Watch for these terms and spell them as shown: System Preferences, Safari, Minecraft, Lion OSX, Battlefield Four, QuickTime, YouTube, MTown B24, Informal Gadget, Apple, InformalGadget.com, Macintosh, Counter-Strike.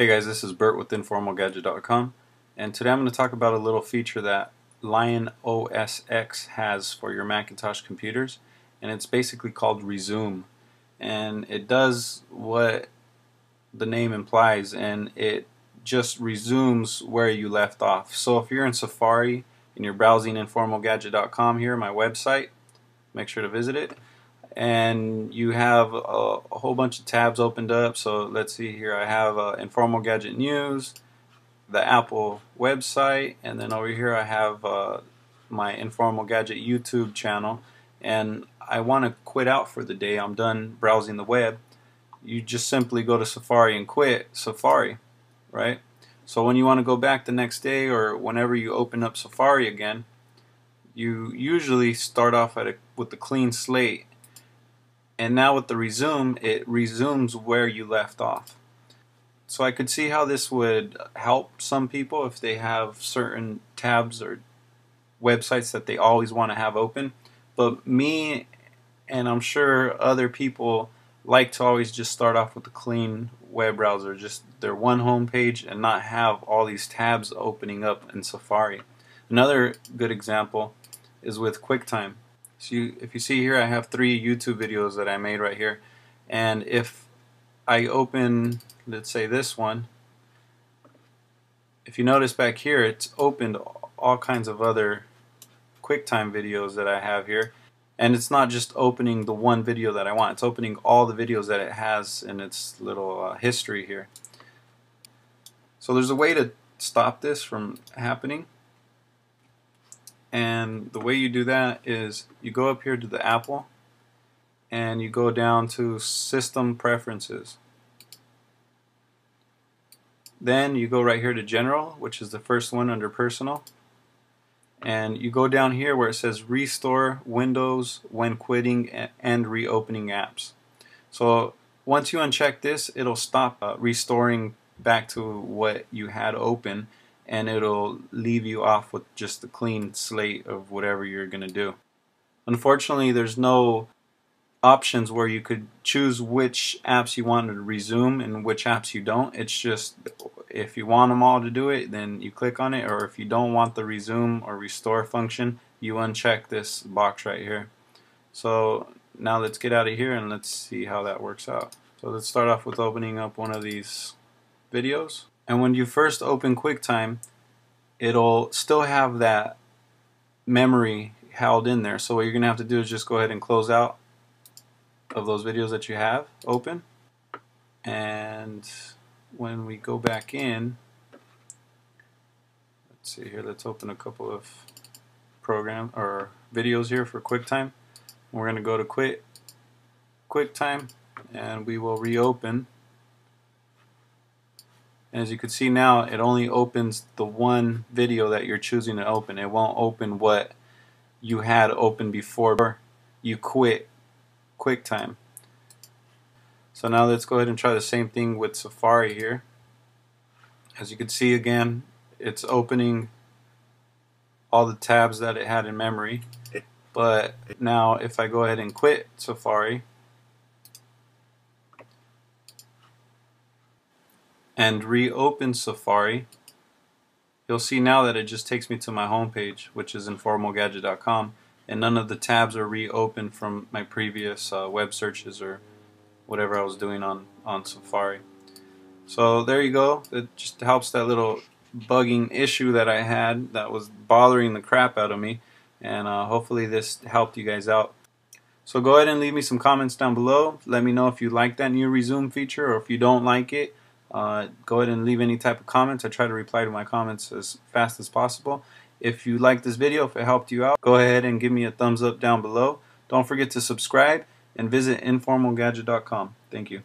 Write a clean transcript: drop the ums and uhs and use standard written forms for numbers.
Hey guys, this is Bert with InformalGadget.com, and today I'm going to talk about a little feature that Lion OSX has for your Macintosh computers, and it's basically called Resume. And it does what the name implies, and it just resumes where you left off. So if you're in Safari and you're browsing InformalGadget.com here, my website, make sure to visit it. And you have a whole bunch of tabs opened up. So let's see here, I have Informal Gadget News, the Apple website, and then over here I have my Informal Gadget YouTube channel. And I want to quit out for the day, I'm done browsing the web. You just simply go to Safari and quit Safari, right? So when you want to go back the next day or whenever you open up Safari again, you usually start off with a clean slate. And now with the resume, it resumes where you left off. So I could see how this would help some people if they have certain tabs or websites that they always want to have open. But me, and I'm sure other people, like to always just start off with a clean web browser, just their one home page, and not have all these tabs opening up in Safari. Another good example is with QuickTime. So if you see here, I have 3 YouTube videos that I made right here, and if I open, let's say, this one, if you notice back here, it's opened all kinds of other QuickTime videos that I have here, and it's not just opening the one video that I want, it's opening all the videos that it has in its little history here. So there's a way to stop this from happening. And the way you do that is you go up here to the Apple and you go down to System Preferences. Then you go right here to General, which is the first one under Personal. And you go down here where it says Restore Windows When Quitting And Re-Opening Apps. So once you uncheck this, it'll stop restoring back to what you had open, and it'll leave you off with just a clean slate of whatever you're going to do. Unfortunately, there's no options where you could choose which apps you want to resume and which apps you don't. It's just if you want them all to do it, then you click on it, or if you don't want the resume or restore function, you uncheck this box right here. So now let's get out of here and let's see how that works out. So let's start off with opening up one of these videos. And when you first open QuickTime, it'll still have that memory held in there. So what you're going to have to do is just go ahead and close out of those videos that you have open. And when we go back in, let's see here, let's open a couple of program or videos here for QuickTime. We're going to go to QuickTime, and we will reopen. And as you can see now, it only opens the one video that you're choosing to open. It won't open what you had open before you quit QuickTime. So now let's go ahead and try the same thing with Safari here. As you can see again, it's opening all the tabs that it had in memory. But now if I go ahead and quit Safari and reopen Safari, you'll see now that it just takes me to my home page, which is InformalGadget.com, and none of the tabs are reopened from my previous web searches or whatever I was doing on Safari. So there you go. It just helps that little bugging issue that I had that was bothering the crap out of me, and hopefully this helped you guys out. So go ahead and leave me some comments down below. Let me know if you like that new resume feature or if you don't like it. Go ahead and leave any type of comments. I try to reply to my comments as fast as possible. If you like this video, if it helped you out, go ahead and give me a thumbs up down below. Don't forget to subscribe and visit InformalGadget.com. Thank you.